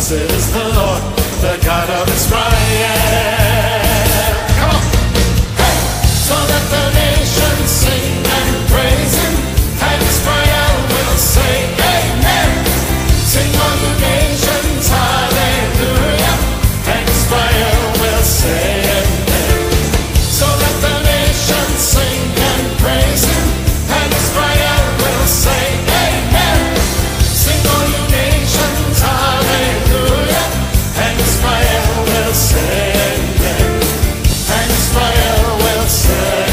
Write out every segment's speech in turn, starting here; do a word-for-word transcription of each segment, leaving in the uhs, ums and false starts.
Thus is the Lord, the God of Israel. Come on. Hey! So let the nations sing and praise Him, and Israel will say amen. Sing on the nations, hallelujah, and Israel will say amen. So let the nations sing and praise Him, and Israel will say amen. Sing on the nations, hallelujah, and Israel will say amen. And Israel will say,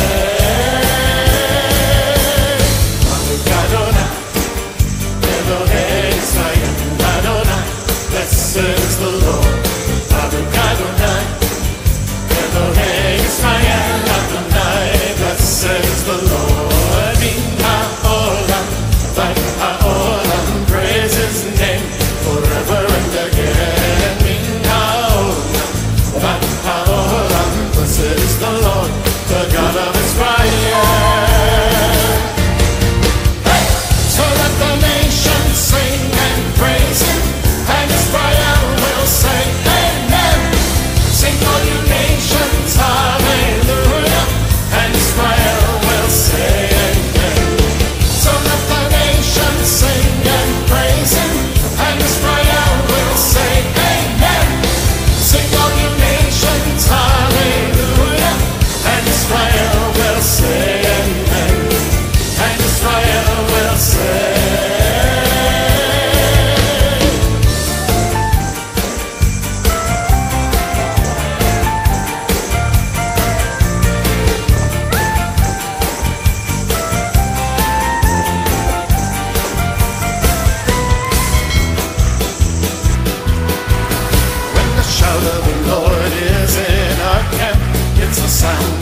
Adonai, Elohei Israel, Adonai, blessed is the Lord. Adonai, Elohei Israel, Adonai, blessed is the Lord. Min ha'olam, v'ad ha'olam, praise His name forever and again. Min ha'olam, v'ad ha'olam, blessed is the Lord, the God of Israel. Hey! So let the nations sing and praise Him, and Israel will say amen. Sing all you nations, hallelujah, and Israel will say amen. So let the nations sing and praise Him, and Israel will say amen. Sing all you nations, hallelujah, and Israel will say amen. And Israel will say, when the shout of the Lord is in our camp, it's a sound